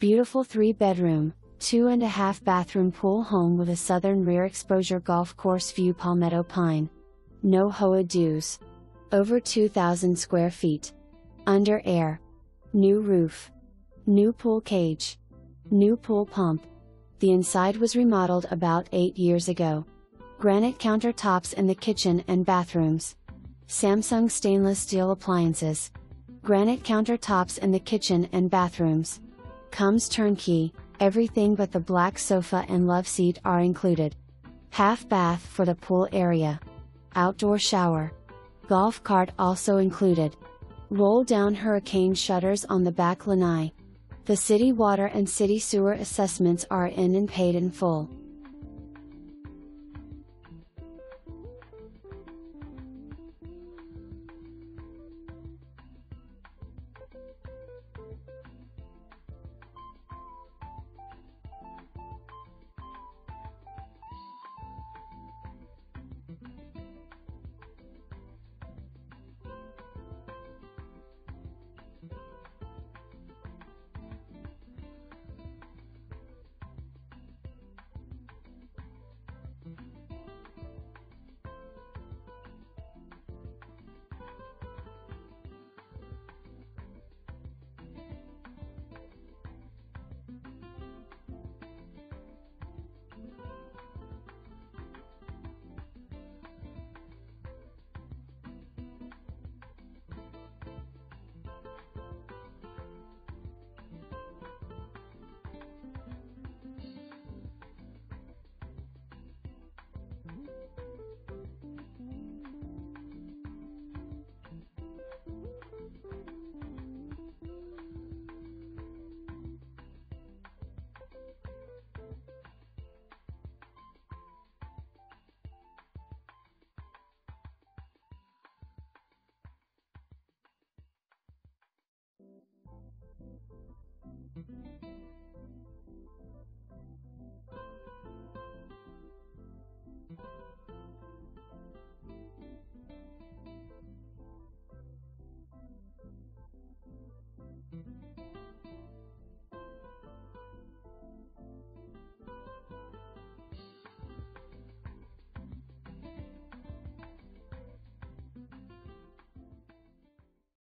Beautiful 3-bedroom, 2.5-bathroom pool home with a southern rear exposure golf course view, palmetto pine. NoHoA dues. Over 2,000 square feet. Under air. New roof. New pool cage. New pool pump. The inside was remodeled about 8 years ago. Granite countertops in the kitchen and bathrooms. Samsung stainless steel appliances. Granite countertops in the kitchen and bathrooms. Comes turnkey, everything but the black sofa and love seat are included. Half bath for the pool area. Outdoor shower. Golf cart also included. Roll down hurricane shutters on the back lanai. The city water and city sewer assessments are in and paid in full.